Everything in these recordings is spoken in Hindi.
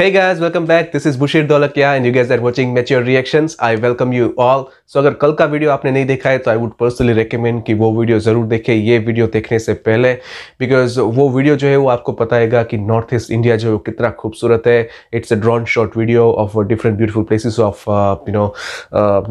Hey guys, welcome back. This is Bushir Dolakia and you guys are watching Mature Reactions. I welcome you all. So अगर कल का वीडियो आपने नहीं देखा है तो I would personally recommend कि वो वीडियो ज़रूर देखें ये वीडियो देखने से पहले, because वो वीडियो जो है वो आपको बताएगा कि नॉर्थ ईस्ट इंडिया जो कितना खूबसूरत है. It's a drawn shot video of different beautiful places of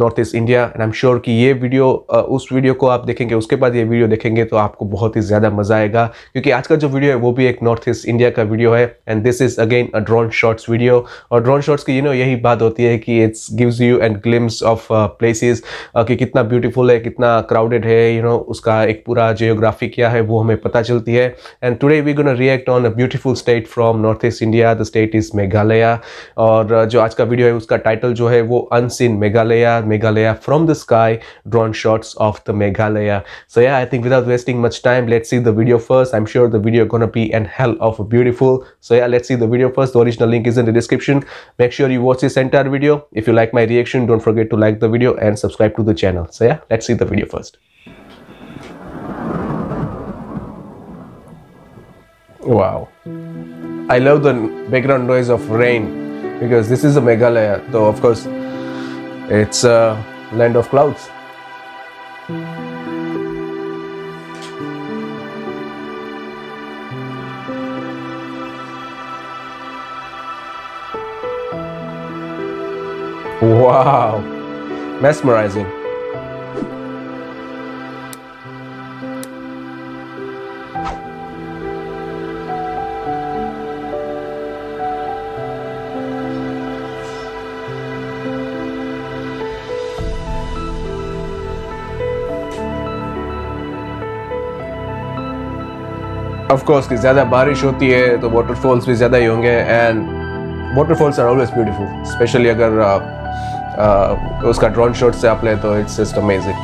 North East India and I'm sure कि ये वीडियो उस वीडियो को आप देखेंगे उसके बाद ये वीडियो देखेंगे तो आपको बहुत ही ज़्यादा मज़ा आएगा, क्योंकि आज का जो वीडियो है वो भी एक नॉर्थ ईस्ट इंडिया का वीडियो है and this is again a drawn shot video. और ड्रोन शॉट्स की यही बात होती है कि it's gives you and glimpse of places कि कितना ब्यूटीफुल है, कितना क्राउडेड है, उसका एक पूरा जियोग्राफी क्या है वो हमें पता चलती है. And today we gonna react on a beautiful state from north east India. The state is Meghalaya और जो आज का वीडियो है उसका टाइटल जो है वो unseen Meghalaya, Meghalaya from the sky, drone shots of the Meghalaya. So yeah I think without wasting much time let's see the video first. I am sure the video gonna be an hell of beautiful. So yeah let's see the video first. The original link is in the description. Make sure you watch this entire video. If you like my reaction, don't forget to like the video and subscribe to the channel. So yeah, let's see the video first. Wow, I love the background noise of rain because this is a Meghalaya, though of course it's a land of clouds. Wow, mesmerizing. Of course, कि ज़्यादा बारिश होती है तो waterfalls भी ज़्यादा ही होंगे and waterfalls are always beautiful, especially अगर उसका ड्रोन शॉट से आप ले तो it's just amazing.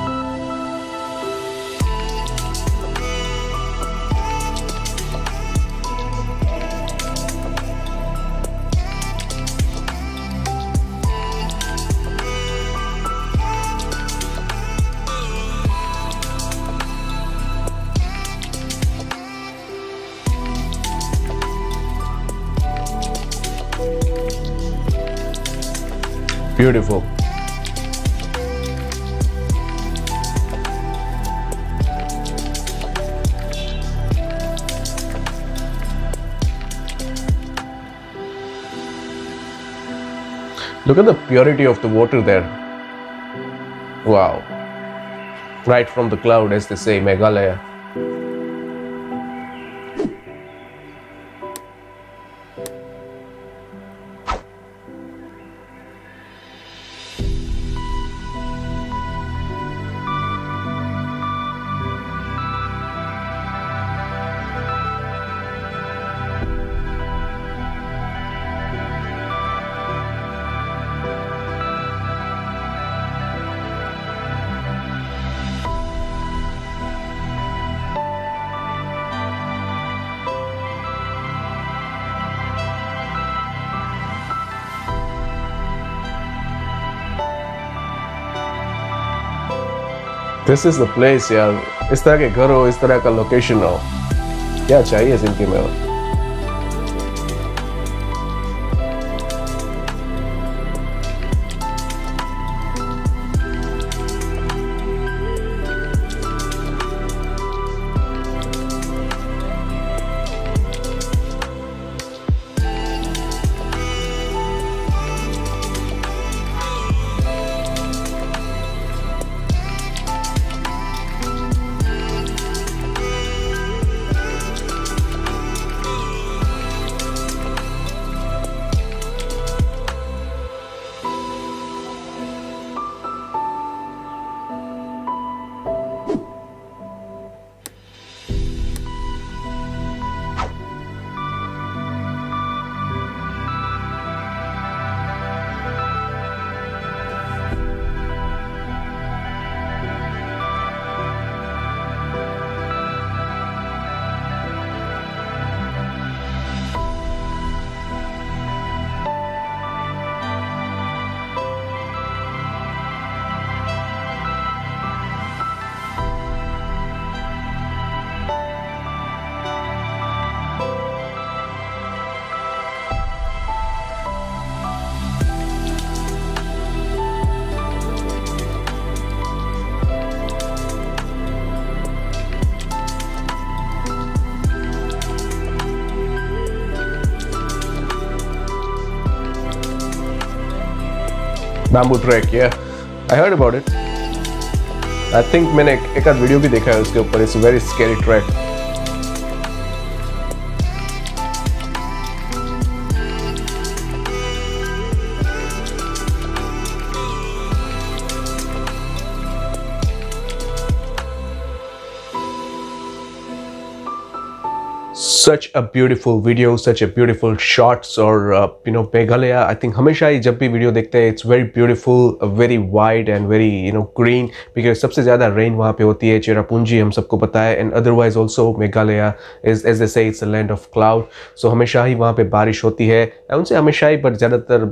Beautiful. Look at the purity of the water there. Wow. Right from the cloud, as they say, Meghalaya. This is the place यार. इस तरह के घर हो, इस तरह का लोकेशन हो, क्या चाहिए जिंदगी में. bamboo trek, yeah. I heard about it. I think मैंने एक आध वीडियो भी देखा है उसके ऊपर. It's a very scary trek. Such a beautiful video, such a beautiful shots or you know, Meghalaya. I think हमेशा ही जब भी वीडियो देखते हैं, it's very beautiful, very wide and very you know green, because सबसे ज़्यादा rain वहाँ पे होती है. चेरापूंजी हम सबको पता है, and otherwise also Meghalaya is, as they say, it's a land of cloud. So हमेशा ही वहाँ पे बारिश होती है. उनसे हमेशा ही, but ज़्यादातर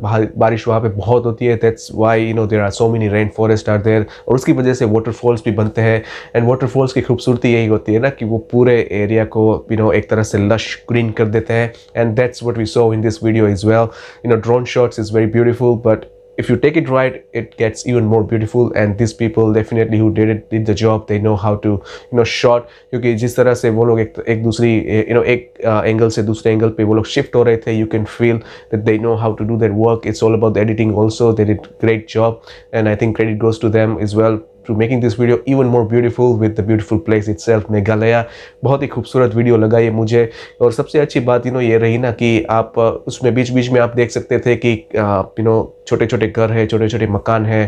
बारिश वहाँ पे बहुत होती है. That's why you know there are so many rain forests are there, और उसकी वजह से waterfalls भी बनते हैं. And waterfalls की खूबसूरती यही होती है ना कि वो पूरे एरिया को you know एक तरह से lush green kar dete hai, and that's what we saw in this video as well. You know, drone shots is very beautiful, but if you take it right, it gets even more beautiful. And these people definitely who did the job, they know how to you know shot, kyunki jis tarah se wo log ek dusri you know ek angle se dusre angle pe wo log shift ho rahe the, you can feel that they know how to do their work. It's all about the editing also. They did great job, and I think credit goes to them as well to making this video even more beautiful with the beautiful place itself, Meghalaya. बहुत ही खूबसूरत वीडियो लगा ये मुझे. और सबसे अच्छी बात you know ये रही ना कि आप उसमें बीच बीच में आप देख सकते थे कि you know छोटे छोटे घर है, छोटे छोटे मकान है,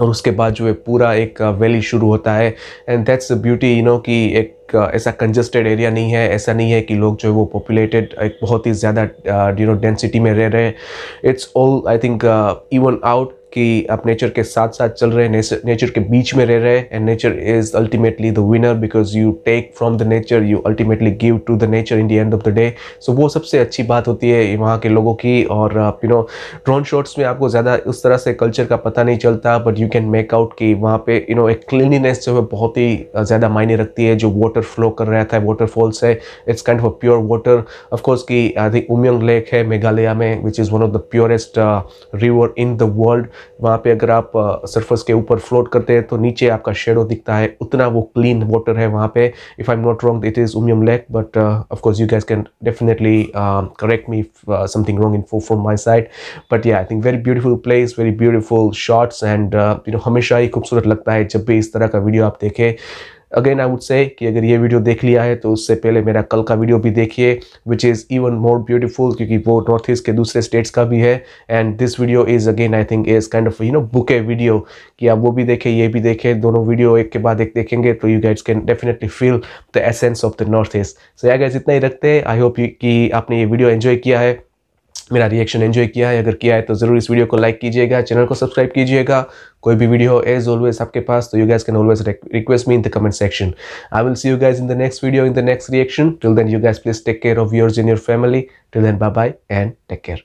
और उसके बाद जो है पूरा एक वैली शुरू होता है. And that's the beauty you know कि एक ऐसा कंजस्टेड एरिया नहीं है, ऐसा नहीं है कि लोग जो है वो पॉपुलेटेड एक बहुत ही ज़्यादा यू नो डेंसिटी में रह रहे हैं. It's all I think even out कि आप नेचर के साथ साथ चल रहे हैं, नेचर के बीच में रह रहे हैं. And nature is ultimately the winner, because you take from the nature, you ultimately give to the nature in the end of the day. So वो सबसे अच्छी बात होती है वहाँ के लोगों की. और यू नो ड्रोन शॉट्स में आपको ज़्यादा उस तरह से कल्चर का पता नहीं चलता, but you can make out कि वहाँ पे यू नो एक क्लिनिनेस जो है बहुत ही ज़्यादा मायने रखती है. जो वाटर फ्लो कर रहा था वाटरफॉल्स है, it's kind of pure water. Of course की आई थिंक उमियम लेक है मेघालय में, which is one of the purest river in the world. वहाँ पे अगर आप सरफेस के ऊपर फ्लोट करते हैं तो नीचे आपका शेडो दिखता है, उतना वो क्लीन वाटर है वहाँ पे. If I am not wrong it is Umiam lake, but of course you guys can definitely correct me if something wrong in from my side. But yeah I think very beautiful place, very beautiful shots, and you know हमेशा ही खूबसूरत लगता है जब भी इस तरह का वीडियो आप देखें. अगेन आई वुड से कि अगर ये वीडियो देख लिया है तो उससे पहले मेरा कल का वीडियो भी देखिए, which is even more beautiful, क्योंकि वो नॉर्थ ईस्ट के दूसरे स्टेट्स का भी है. And this video is again I think is kind of you know bouquet video, कि आप वो भी देखें ये भी देखें, दोनों वीडियो एक के बाद एक देखेंगे तो you guys can definitely feel the essence of the north east. So yeah guys इतना ही रखते हैं. आई होप कि आपने ये वीडियो एंजॉय किया है, मेरा रिएक्शन एंजॉय किया है. अगर किया है तो ज़रूर इस वीडियो को लाइक कीजिएगा, चैनल को सब्सक्राइब कीजिएगा. कोई भी वीडियो हो एज ऑलवेज आपके पास तो you guys can always request me in the comment section. I will see you guys in the next video, in the next reaction. Till then, you guys please take care of yours and your family. Till then, bye bye and take care.